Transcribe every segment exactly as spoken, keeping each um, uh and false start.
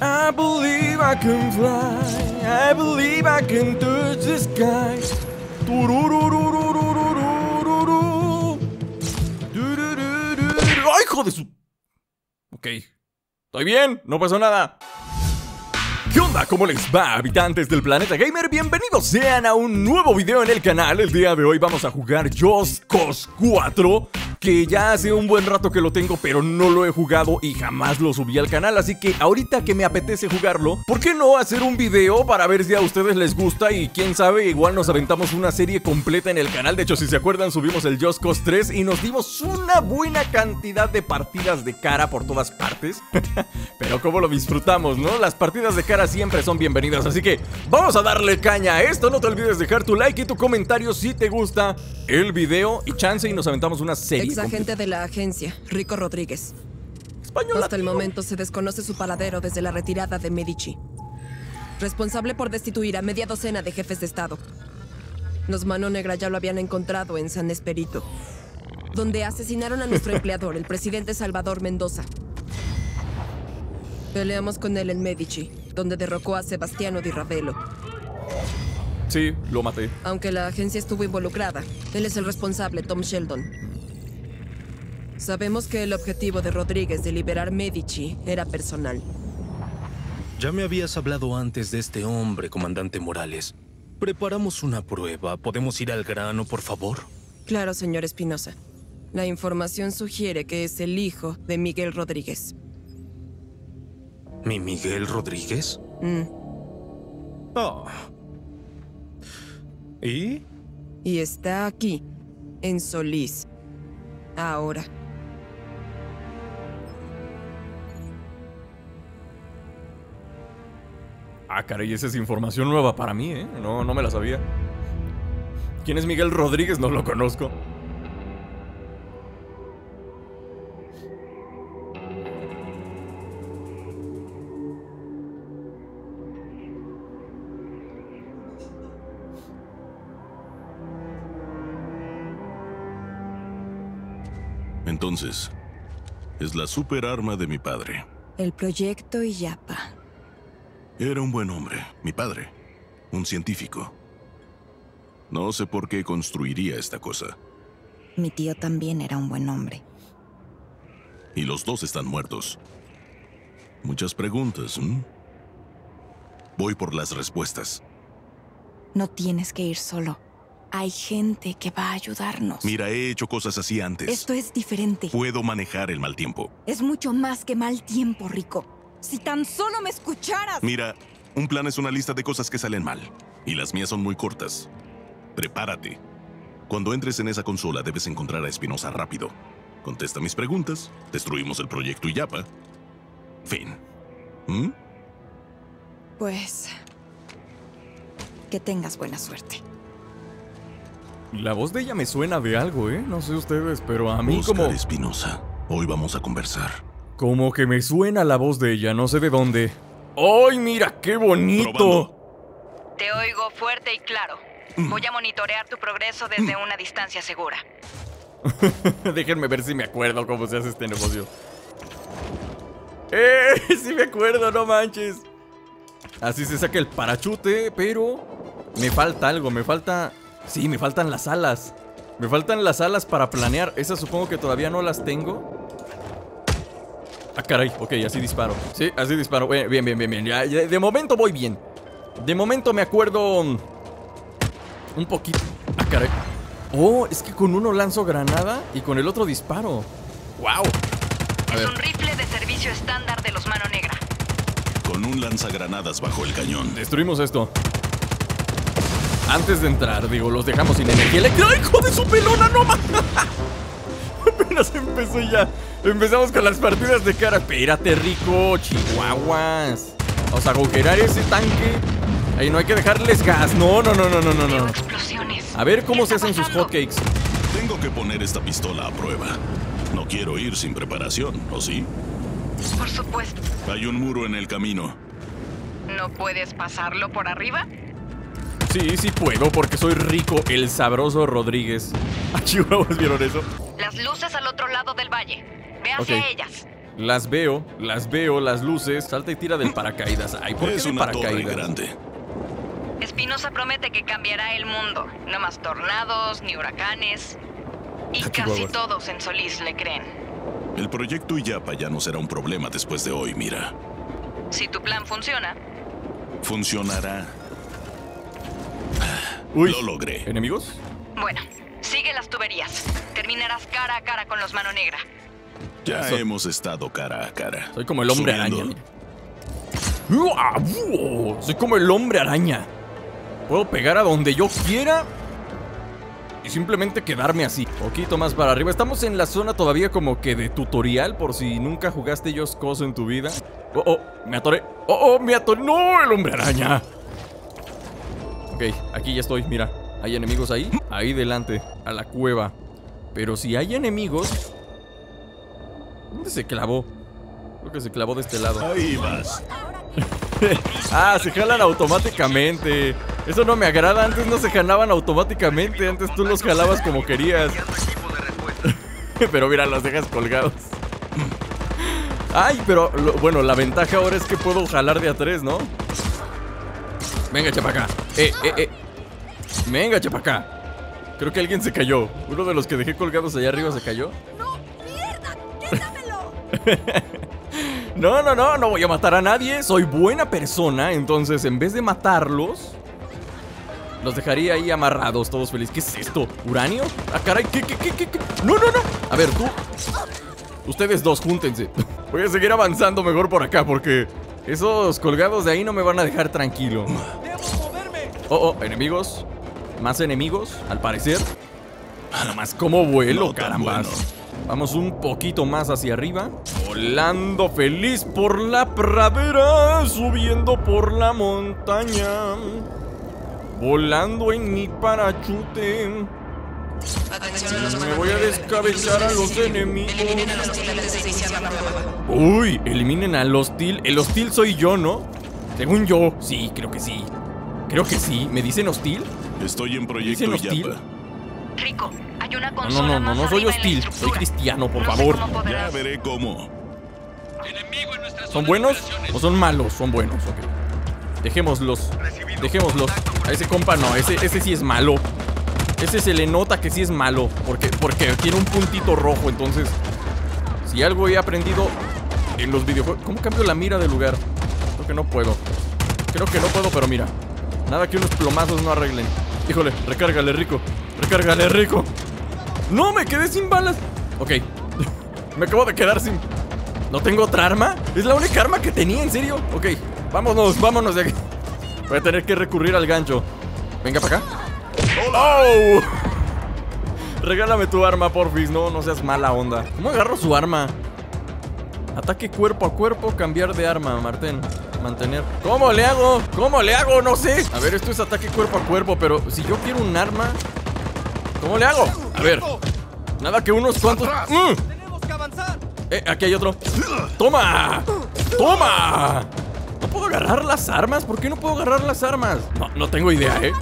I believe I can fly, I believe I can touch the sky. ¡Ay, hijo de su! Ok, estoy bien, no pasó nada. ¿Qué onda? ¿Cómo les va, habitantes del planeta gamer? Bienvenidos sean a un nuevo video en el canal. El día de hoy vamos a jugar Just Cause cuatro, que ya hace un buen rato que lo tengo, pero no lo he jugado y jamás lo subí al canal. Así que ahorita que me apetece jugarlo, ¿por qué no hacer un video para ver si a ustedes les gusta? Y quién sabe, igual nos aventamos una serie completa en el canal. De hecho, si se acuerdan, subimos el Just Cause tres y nos dimos una buena cantidad de partidas de cara por todas partes. Pero cómo lo disfrutamos, ¿no? Las partidas de cara siempre son bienvenidas. Así que vamos a darle caña a esto. No te olvides dejar tu like y tu comentario si te gusta el video. Y chance y nos aventamos una serie. Exagente de la agencia, Rico Rodríguez. Español Hasta latino. El momento se desconoce su paradero desde la retirada de Medici. Responsable por destituir a media docena de jefes de estado. Los Mano Negra ya lo habían encontrado en San Esperito, donde asesinaron a nuestro empleador, el presidente Salvador Mendoza. Peleamos con él en Medici, donde derrocó a Sebastiano Di Ravello. Sí, lo maté. Aunque la agencia estuvo involucrada, él es el responsable, Tom Sheldon. Sabemos que el objetivo de Rodríguez de liberar Medici era personal. Ya me habías hablado antes de este hombre, comandante Morales. Preparamos una prueba. ¿Podemos ir al grano, por favor? Claro, señor Espinosa. La información sugiere que es el hijo de Miguel Rodríguez. ¿Mi Miguel Rodríguez? Mm. Oh. ¿Y? Y está aquí, en Solís, ahora. Ah, caray, esa es información nueva para mí, ¿eh? No, no me la sabía. ¿Quién es Miguel Rodríguez? No lo conozco. Entonces, es la superarma de mi padre. El proyecto Illapa. Era un buen hombre, mi padre, un científico. No sé por qué construiría esta cosa. Mi tío también era un buen hombre. Y los dos están muertos. Muchas preguntas, ¿eh? Voy por las respuestas. No tienes que ir solo. Hay gente que va a ayudarnos. Mira, he hecho cosas así antes. Esto es diferente. Puedo manejar el mal tiempo. Es mucho más que mal tiempo, Rico. Si tan solo me escucharas. Mira, un plan es una lista de cosas que salen mal. Y las mías son muy cortas. Prepárate. Cuando entres en esa consola debes encontrar a Espinosa rápido. Contesta mis preguntas. Destruimos el proyecto Illapa. Fin. ¿Mm? Pues... que tengas buena suerte. La voz de ella me suena de algo, ¿eh? No sé ustedes, pero a mí Oscar como... Espinosa, hoy vamos a conversar. Como que me suena la voz de ella, no sé de dónde. ¡Ay, mira, qué bonito! Probando. Te oigo fuerte y claro. Mm. Voy a monitorear tu progreso desde mm. una distancia segura. Déjenme ver si me acuerdo cómo se hace este negocio. ¡Eh! Sí me acuerdo, no manches. Así se saca el parachute, pero... me falta algo, me falta... sí, me faltan las alas. Me faltan las alas para planear. Esas supongo que todavía no las tengo. Ah, caray, ok, así disparo. Sí, así disparo, bien, bien, bien, bien. Ya, ya, de momento voy bien. De momento me acuerdo un poquito. Ah, caray. Oh, es que con uno lanzo granada y con el otro disparo. Wow. A ver. Es un rifle de servicio estándar de los Mano Negra. Con un lanzagranadas bajo el cañón. Destruimos esto. Antes de entrar, digo, los dejamos sin energía eléctrica. ¡Ay, hijo de su pelona, no más! Apenas empezó ya. Empezamos con las partidas de cara. Espérate, Rico, chihuahuas. Vamos a agujerar ese tanque. Ahí no hay que dejarles gas. No, no, no, no, no, no, no. A ver cómo se hacen sus hotcakes. Tengo que poner esta pistola a prueba. No quiero ir sin preparación, ¿o sí? Por supuesto. Hay un muro en el camino. ¿No puedes pasarlo por arriba? Sí, sí puedo, porque soy Rico, el sabroso Rodríguez. ¿Chihuahuas vieron eso? Las luces al otro lado del valle. Ve hacia ellas. Las veo, las veo, las luces. Salta y tira del paracaídas. Ay, ¿por qué es una torre grande? Espinosa promete que cambiará el mundo. No más tornados, ni huracanes. Y casi todos en Solís le creen. El proyecto Illapa ya no será un problema después de hoy, mira. Si tu plan funciona. Funcionará. Uy, lo logré. ¿Enemigos? Bueno, sigue las tuberías. Terminarás cara a cara con los Mano Negra. Ya Eso. hemos estado cara a cara. Soy como el hombre Subiendo. araña. Mira. Soy como el hombre araña. Puedo pegar a donde yo quiera y simplemente quedarme así. Un poquito más para arriba. Estamos en la zona todavía como que de tutorial, por si nunca jugaste Just Cause en tu vida. Oh, oh, me atoré. Oh, oh, me atoré. No, el hombre araña. Ok, aquí ya estoy, mira. Hay enemigos ahí, ahí delante, a la cueva. Pero si hay enemigos... ¿Dónde se clavó? Creo que se clavó de este lado. Ahí vas. Ah, se jalan automáticamente. Eso no me agrada, antes no se jalaban automáticamente. Antes tú los jalabas como querías. Pero mira, los dejas colgados. Ay, pero lo, bueno, la ventaja ahora es que puedo jalar de a tres, ¿no? Venga, chapacá. Eh, eh, eh Venga, chapacá. Creo que alguien se cayó. Uno de los que dejé colgados allá arriba se cayó. No, mierda, quédamelo. No, no, no, no voy a matar a nadie. Soy buena persona. Entonces, en vez de matarlos, los dejaría ahí amarrados, todos felices. ¿Qué es esto? ¿Uranio? Ah, caray, ¿qué, qué, qué, qué, qué? No, no, no. A ver, tú. Ustedes dos, júntense. Voy a seguir avanzando mejor por acá, porque esos colgados de ahí no me van a dejar tranquilo. Debo moverme. Oh, oh, enemigos. Más enemigos, al parecer. Nada más como vuelo, carambas. Vamos un poquito más hacia arriba. Volando feliz por la pradera, subiendo por la montaña, volando en mi parachute. Me voy a descabezar a los enemigos. Uy, eliminen al hostil. El hostil soy yo, ¿no? Según yo, sí, creo que sí. Creo que sí, ¿me dicen hostil? Estoy en proyecto Illapa. Rico, hay una consola. No, no, no, no, no soy hostil, soy cristiano, por favor. Ya veré cómo. ¿Son buenos o son malos? Son buenos, ok. Dejémoslos, dejémoslos. A ese compa no, ese, ese sí es malo. Ese se le nota que sí es malo, porque, porque tiene un puntito rojo, entonces. Si algo he aprendido en los videojuegos. ¿Cómo cambio la mira de lugar? Creo que no puedo. Creo que no puedo, pero mira. Nada que unos plomazos no arreglen. Híjole, recárgale, Rico. Recárgale, Rico. No, me quedé sin balas. Ok. Me acabo de quedar sin... ¿No tengo otra arma? Es la única arma que tenía, ¿en serio? Ok, vámonos, vámonos de aquí. Voy a tener que recurrir al gancho. Venga para acá. ¡Oh! Regálame tu arma, porfis. No, no seas mala onda. ¿Cómo agarro su arma? Ataque cuerpo a cuerpo, cambiar de arma, Martín. Mantener. ¿Cómo le hago? ¿Cómo le hago? No sé. A ver, esto es ataque cuerpo a cuerpo, pero si yo quiero un arma, ¿cómo le hago? A ver. Nada que unos cuantos. Tenemos que avanzar. Eh, aquí hay otro. ¡Toma! ¡Toma! ¿No puedo agarrar las armas? ¿Por qué no puedo agarrar las armas? No, no tengo idea, ¿eh?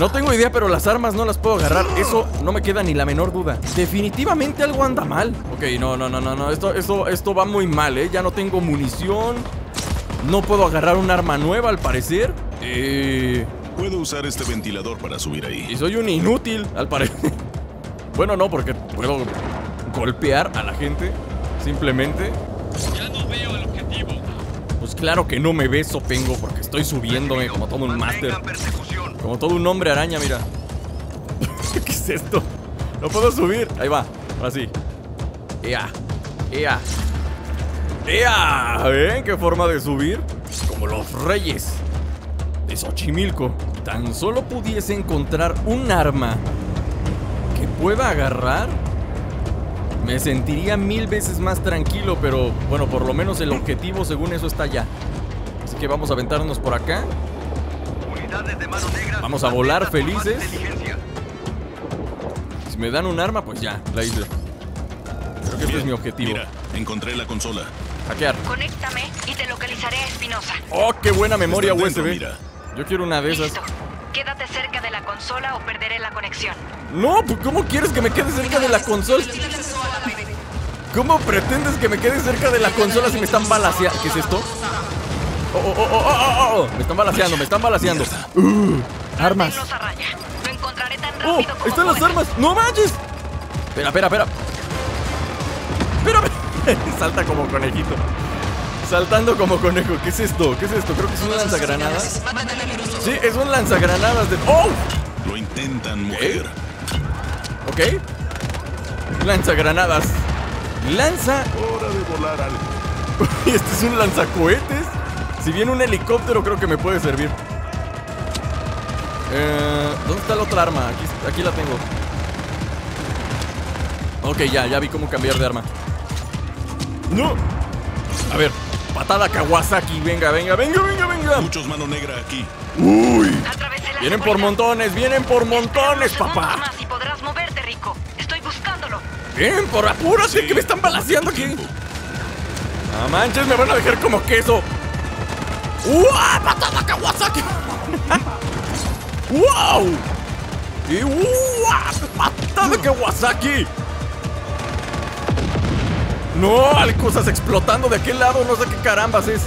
No tengo idea, pero las armas no las puedo agarrar. Eso no me queda ni la menor duda. Definitivamente algo anda mal. Ok, no, no, no, no, no. Esto, esto, esto va muy mal, ¿eh? Ya no tengo munición. No puedo agarrar un arma nueva, al parecer. Eh... Puedo usar este ventilador para subir ahí. Y soy un inútil, al parecer. Bueno, no, porque puedo golpear a la gente. Simplemente. Ya no veo el objetivo. Pues claro que no me ves, Sopengo, porque estoy subiéndome como todo un máster. Como todo un hombre araña, mira. ¿Qué es esto? No puedo subir. Ahí va, ahora sí. Ea, ea. ¡Ea! ¿Ven qué forma de subir? Como los reyes de Xochimilco. Tan solo pudiese encontrar un arma que pueda agarrar, me sentiría mil veces más tranquilo. Pero bueno, por lo menos el objetivo según eso está allá. Así que vamos a aventarnos por acá. Vamos a volar felices. Si me dan un arma, pues ya, la hice. Creo que este es mi objetivo. Mira, encontré la consola. Hackear. Conéctame y te localizaré a Espinosa. Oh, qué buena memoria U S B. Mira. Yo quiero una de esas. Listo. Quédate cerca de la consola o perderé la conexión. No, pues ¿cómo quieres que me quede cerca de la consola? ¿Cómo pretendes que me quede cerca de la consola si me están balaseando? ¿Qué es esto? Oh, oh, oh, oh, oh, oh, oh. Me están balaseando, me están balaseando. Uh, armas. Oh, están las armas. No manches. Espera, espera, espera. Espera, espera. Salta como conejito. Saltando como conejo. ¿Qué es esto? ¿Qué es esto? Creo que es un lanzagranadas. Sí, es un lanzagranadas de... ¡Oh! Lo intentan, mujer. Ok. Lanzagranadas. Lanza. Hora de volar algo. Este es un lanzacohetes. Si viene un helicóptero, creo que me puede servir. Eh, ¿Dónde está la otra arma? Aquí, aquí la tengo. Ok, ya, ya vi cómo cambiar de arma. ¡No! A ver, patada Kawasaki. Venga, venga, venga, venga, venga. Muchos Mano Negra aquí. ¡Uy! Vienen por montones, vienen por montones, papá. Más y podrás moverte, Rico. Estoy buscándolo. Bien, por apúrate, sí, que me están balaseando aquí. No manches, me van a dejar como queso. ¡Uah! ¡Patada Kawasaki! ¡Wow! ¡Y uah! ¡Patada Kawasaki! ¡No! Hay cosas explotando de aquel lado. No sé qué carambas es.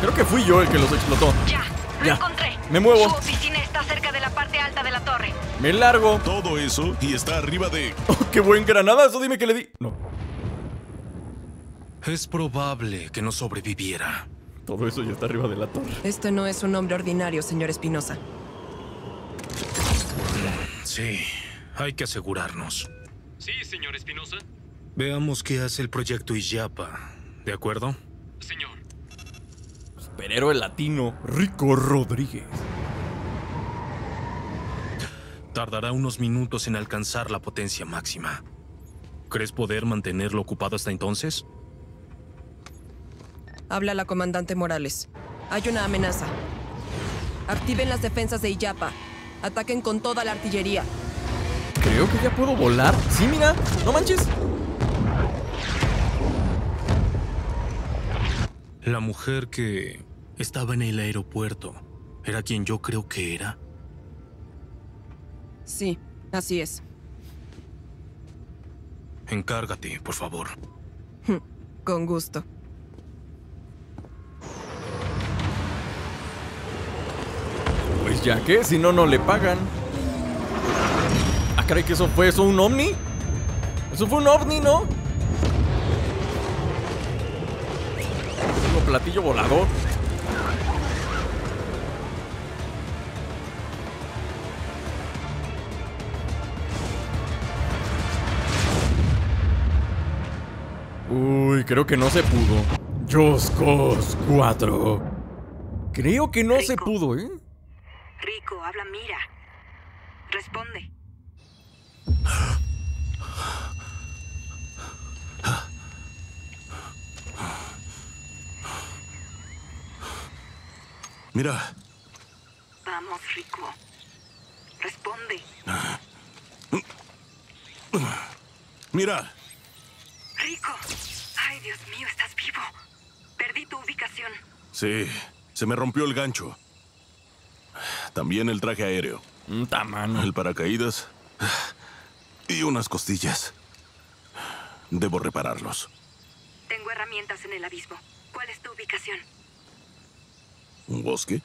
Creo que fui yo el que los explotó. Ya, lo ya. encontré. Me muevo. Su oficina está cerca de la parte alta de la torre. Me largo. Todo eso y está arriba de... Oh, ¡qué buen granadazo! Dime que le di... No. Es probable que no sobreviviera. Todo eso ya está arriba de la torre. Este no es un hombre ordinario, señor Espinosa. Sí, hay que asegurarnos. Sí, señor Espinosa. Veamos qué hace el proyecto Illapa, ¿de acuerdo? Señor. Superhéroe latino, Rico Rodríguez. Tardará unos minutos en alcanzar la potencia máxima. ¿Crees poder mantenerlo ocupado hasta entonces? Habla la comandante Morales. Hay una amenaza. Activen las defensas de Illapa. Ataquen con toda la artillería. Creo que ya puedo volar. Sí, mira, no manches. La mujer que estaba en el aeropuerto era quien yo creo que era. Sí, así es. Encárgate, por favor. Con gusto. Pues ya que, si no, no le pagan. Ah, caray, que eso fue, ¿eso un ovni? Eso fue un ovni, ¿no? Un platillo volador. Uy, creo que no se pudo. Just Cause cuatro. Creo que no Rico. se pudo, ¿eh? Rico, habla Mira. Responde. Mira. Vamos, Rico. Responde. Mira. Rico. Ay, Dios mío, estás vivo. Perdí tu ubicación. Sí, se me rompió el gancho. También el traje aéreo. Tamano. El paracaídas. Y unas costillas. Debo repararlos. Tengo herramientas en el abismo. ¿Cuál es tu ubicación? ¿Un bosque?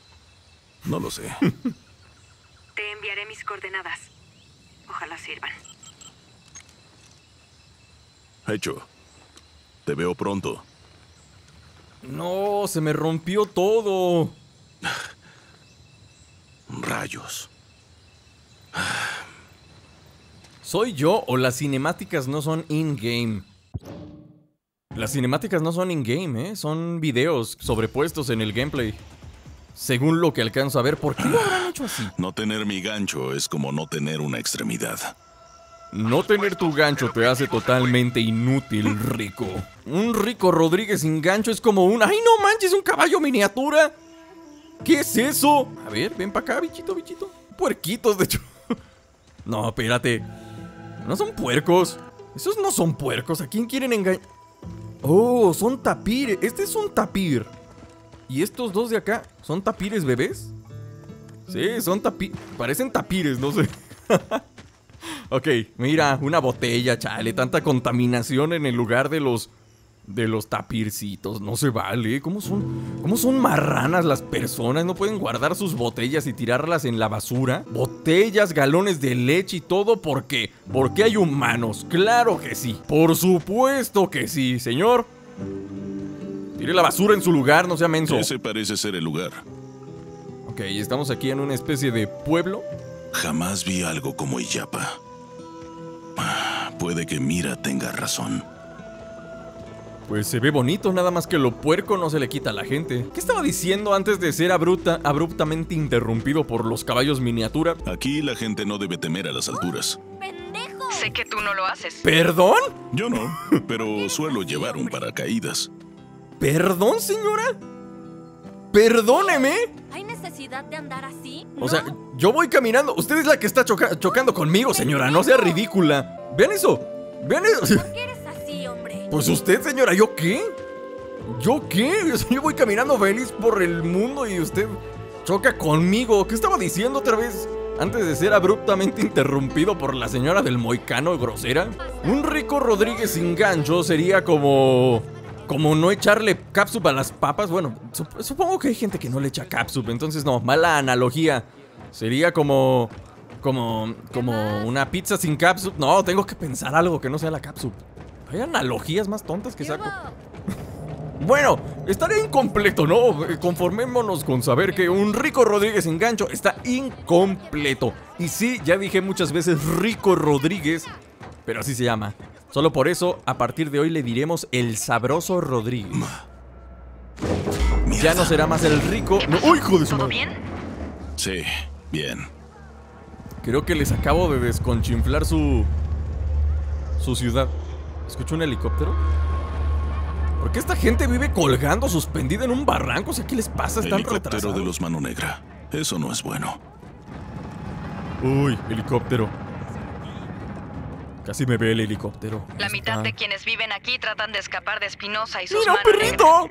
No lo sé. Te enviaré mis coordenadas. Ojalá sirvan. Hecho. Te veo pronto. No, se me rompió todo. Rayos. ¿Soy yo o las cinemáticas no son in-game? Las cinemáticas no son in-game, ¿eh? Son videos sobrepuestos en el gameplay. Según lo que alcanzo a ver, ¿por qué lo habrán hecho así? No tener mi gancho es como no tener una extremidad. No tener tu gancho te hace totalmente inútil, Rico. Un Rico Rodríguez sin gancho es como un... ¡Ay, no manches! ¡Un caballo miniatura! ¿Qué es eso? A ver, ven para acá, bichito, bichito. Puerquitos, de hecho. No, espérate. No son puercos. Esos no son puercos. ¿A quién quieren engañar? Oh, son tapires. Este es un tapir. ¿Y estos dos de acá son tapires bebés? Sí, son tapires. Parecen tapires, no sé. Ok, mira, una botella, chale. Tanta contaminación en el lugar de los... de los tapircitos. No se vale. ¿Cómo son, cómo son marranas las personas? ¿No pueden guardar sus botellas y tirarlas en la basura? Botellas, galones de leche y todo. ¿Por qué? Porque hay humanos. Claro que sí. Por supuesto que sí, señor. Tire la basura en su lugar, no sea menso. Ese parece ser el lugar. Ok, estamos aquí en una especie de pueblo. Jamás vi algo como Illapa. Puede que Mira tenga razón. Pues se ve bonito, nada más que lo puerco no se le quita a la gente. ¿Qué estaba diciendo antes de ser abrupta, abruptamente interrumpido por los caballos miniatura? Aquí la gente no debe temer a las alturas. Oh, ¡pendejo! Sé que tú no lo haces. ¿Perdón? Yo no, pero suelo llevar un paracaídas. ¿Perdón, señora? ¡Perdóneme! ¿Hay necesidad de andar así? O sea, ¿no? Yo voy caminando. Usted es la que está choca chocando conmigo, señora. No sea ridícula. Vean eso. Vean eso. ¿Por qué eres así, hombre? Pues usted, señora, ¿yo qué? ¿Yo qué? Yo voy caminando feliz por el mundo y usted choca conmigo. ¿Qué estaba diciendo otra vez? Antes de ser abruptamente interrumpido por la señora del moicano grosera. Un Rico Rodríguez sin gancho sería como... como no echarle catsup a las papas. Bueno, supongo que hay gente que no le echa catsup. Entonces no, mala analogía. Sería como... Como... como una pizza sin catsup. No, tengo que pensar algo que no sea la catsup. Hay analogías más tontas que saco. Bueno, estaría incompleto, ¿no? Conformémonos con saber que un Rico Rodríguez sin gancho está incompleto. Y sí, ya dije muchas veces Rico Rodríguez, pero así se llama. Solo por eso, a partir de hoy le diremos el sabroso Rodríguez. Mierda. Ya no será más el rico. No. ¡Uy, hijo de su madre! ¿Todo bien? Sí, bien. Creo que les acabo de desconchinflar su... su ciudad. ¿Escucho un helicóptero? ¿Por qué esta gente vive colgando, suspendida en un barranco? O sea, ¿qué les pasa? Están helicóptero retrasados. De los Mano Negra. Eso no es bueno. Uy, helicóptero. Casi me ve el helicóptero. La mitad de quienes viven aquí tratan de escapar de Espinosa y sus... ¡Mira, perrito!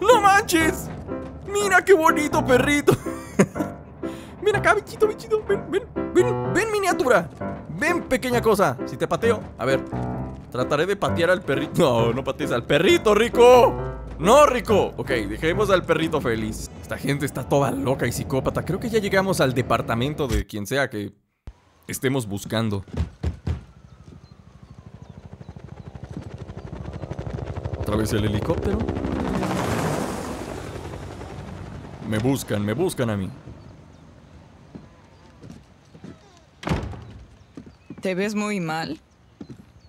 ¡No manches! ¡Mira qué bonito perrito! ¡Mira acá, bichito, bichito! ¡Ven, ven, ven! ¡Ven, miniatura! ¡Ven, pequeña cosa! Si te pateo, a ver, trataré de patear al perrito. No, no patees al perrito, Rico. ¡No, Rico! Ok, dejemos al perrito feliz. Esta gente está toda loca y psicópata. Creo que ya llegamos al departamento de quien sea que estemos buscando. Otra vez el helicóptero. Me buscan, me buscan a mí. ¿Te ves muy mal?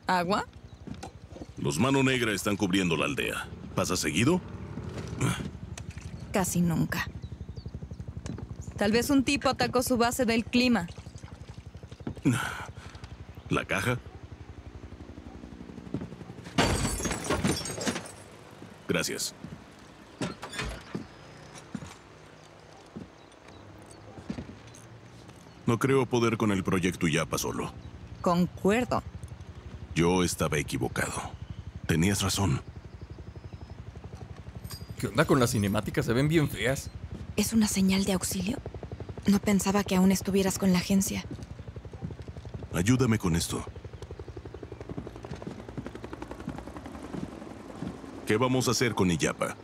¿Agua? Los Mano Negra están cubriendo la aldea. ¿Pasa seguido? Casi nunca. Tal vez un tipo atacó su base del clima. ¿La caja? Gracias. No creo poder con el proyecto Illapa solo. Concuerdo. Yo estaba equivocado. Tenías razón. ¿Qué onda con las cinemáticas? Se ven bien feas. ¿Es una señal de auxilio? No pensaba que aún estuvieras con la agencia. Ayúdame con esto. ¿Qué vamos a hacer con Illapa?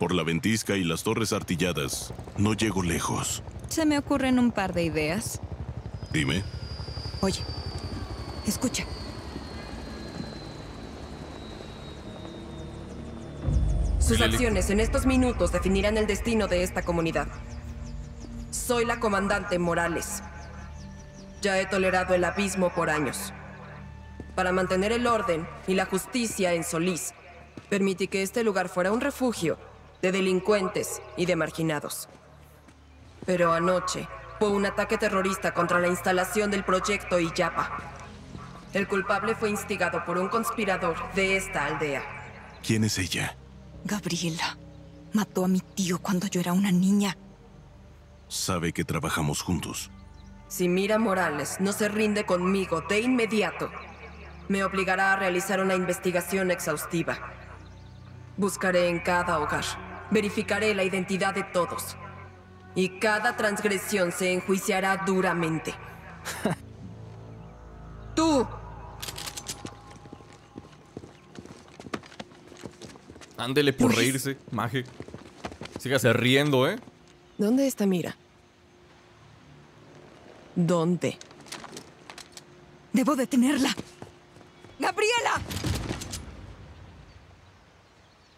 Por la ventisca y las torres artilladas, no llego lejos. Se me ocurren un par de ideas. Dime. Oye, escucha. Sus acciones en estos minutos definirán el destino de esta comunidad. Soy la comandante Morales. Ya he tolerado el abismo por años. Para mantener el orden y la justicia en Solís, permití que este lugar fuera un refugio de delincuentes y de marginados. Pero anoche fue un ataque terrorista contra la instalación del proyecto Illapa. El culpable fue instigado por un conspirador de esta aldea. ¿Quién es ella? Gabriela. Mató a mi tío cuando yo era una niña. Sabe que trabajamos juntos. Si Mira Morales no se rinde conmigo de inmediato, me obligará a realizar una investigación exhaustiva. Buscaré en cada hogar, verificaré la identidad de todos. Y cada transgresión se enjuiciará duramente. ¡Tú! Ándele por reírse, maje. Sígase riendo, ¿eh? ¿Dónde está Mira? ¿Dónde? Debo detenerla. ¡Gabriela!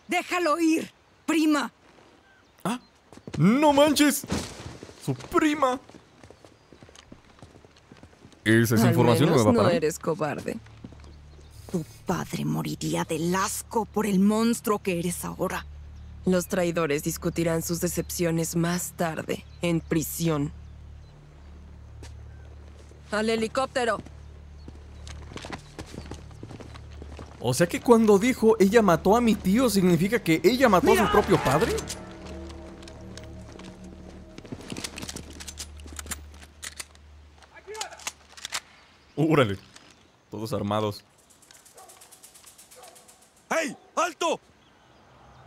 ¡Déjalo ir, prima! ¡Ah! ¡No manches! ¡Su prima! Esa es información nueva para mí. Al menos no eres cobarde. Tu padre moriría del asco por el monstruo que eres ahora. Los traidores discutirán sus decepciones más tarde, en prisión. ¡Al helicóptero! O sea que cuando dijo ella mató a mi tío, ¿significa que ella mató Mira. a su propio padre? ¡Úrale! Todos armados. ¡Hey! ¡Alto!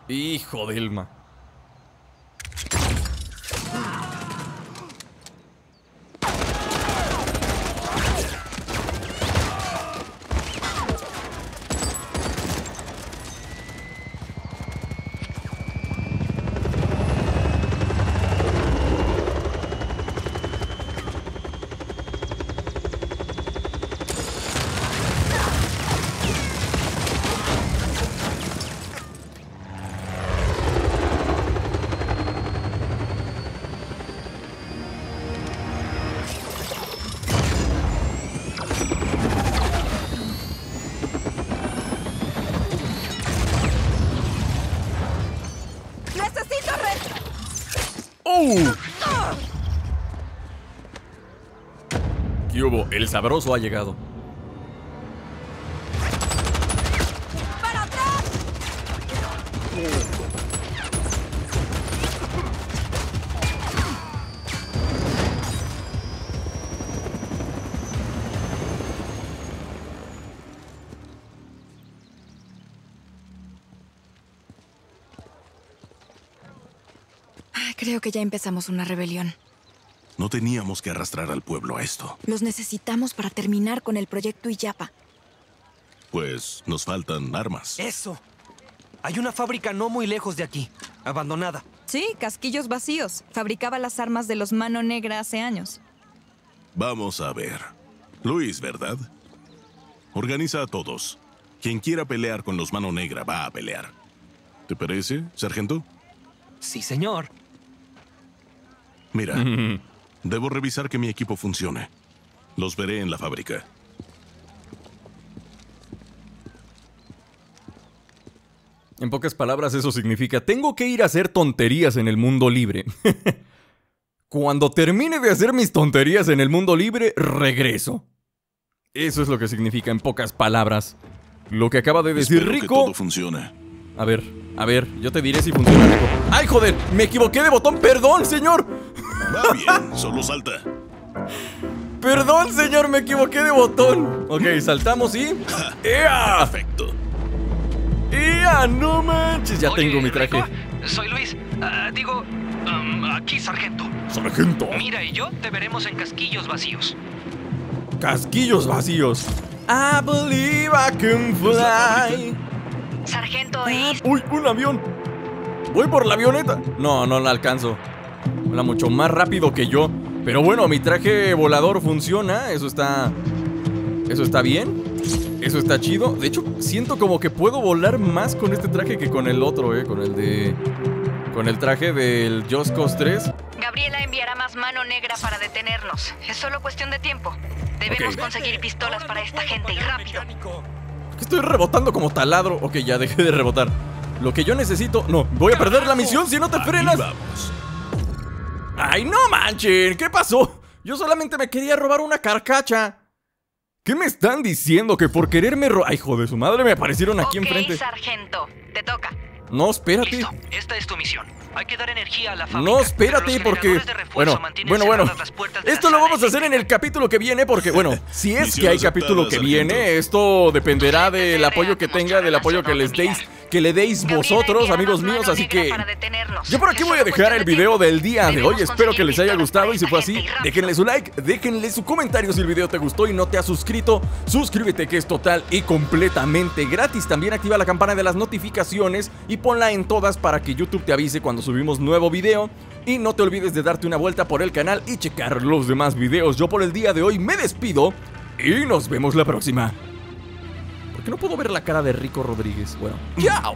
¡Hijo de Elma! El sabroso ha llegado. ¡Para atrás! Ah, creo que ya empezamos una rebelión. No teníamos que arrastrar al pueblo a esto. Los necesitamos para terminar con el proyecto Illapa. Pues nos faltan armas. ¡Eso! Hay una fábrica no muy lejos de aquí, abandonada. Sí, casquillos vacíos. Fabricaba las armas de los Mano Negra hace años. Vamos a ver. Luis, ¿verdad? Organiza a todos. Quien quiera pelear con los Mano Negra va a pelear. ¿Te parece, sargento? Sí, señor. Mira... Debo revisar que mi equipo funcione. Los veré en la fábrica. En pocas palabras, eso significa... Tengo que ir a hacer tonterías en el mundo libre. Cuando termine de hacer mis tonterías en el mundo libre, regreso. Eso es lo que significa en pocas palabras. Lo que acaba de decir Espero Rico... que todo funcione. A ver, a ver, yo te diré si funciona, Rico. ¡Ay, joder! ¡Me equivoqué de botón! ¡Perdón, señor! Va bien, solo salta. Perdón, señor, me equivoqué de botón. Ok, saltamos y... ¡Ea! Perfecto. ¡Ea! ¡No manches! Ya Oye, tengo mi traje. Rico, soy Luis. Uh, digo, um, aquí, sargento. Sargento. Mira y yo te veremos en casquillos vacíos. Casquillos vacíos. I believe I can fly. Sargento es... ¡Uy, un avión! ¡Voy por la avioneta! No, no la alcanzo. Habla mucho más rápido que yo. Pero bueno, mi traje volador funciona. Eso está... Eso está bien. Eso está chido. De hecho, siento como que puedo volar más con este traje que con el otro, eh. Con el de... Con el traje del Just Cause tres. Gabriela enviará más Mano Negra para detenernos. Es solo cuestión de tiempo. Debemos okay. conseguir pistolas para esta gente y rápido. Estoy rebotando como taladro. Ok, ya dejé de rebotar. Lo que yo necesito... No, voy a perder la misión si no te frenas. ¡Ay, no manchen! ¿Qué pasó? Yo solamente me quería robar una carcacha. ¿Qué me están diciendo? Que por quererme robar... ¡Ay, hijo de su madre! Me aparecieron aquí okay, enfrente. Sargento, te toca. No, espérate. Listo. Esta es tu misión. Hay que dar energía a la fábrica. No, espérate, porque... Bueno, bueno, bueno. Esto lo vamos a hacer en el capítulo que viene, porque, bueno, si es que hay capítulo que viene, esto dependerá del apoyo que tenga, del apoyo que les deis. que le deis vosotros, amigos míos. Así que yo por aquí voy a dejar el video del día de hoy. Espero que les haya gustado y si fue así, déjenle su like, déjenle su comentario si el video te gustó y no te has suscrito. Suscríbete, que es total y completamente gratis. También activa la campana de las notificaciones y ponla en todas para que YouTube te avise cuando subimos nuevo video. Y no te olvides de darte una vuelta por el canal y checar los demás videos. Yo por el día de hoy me despido y nos vemos la próxima. Porque no puedo ver la cara de Rico Rodríguez. Bueno, ¡chao!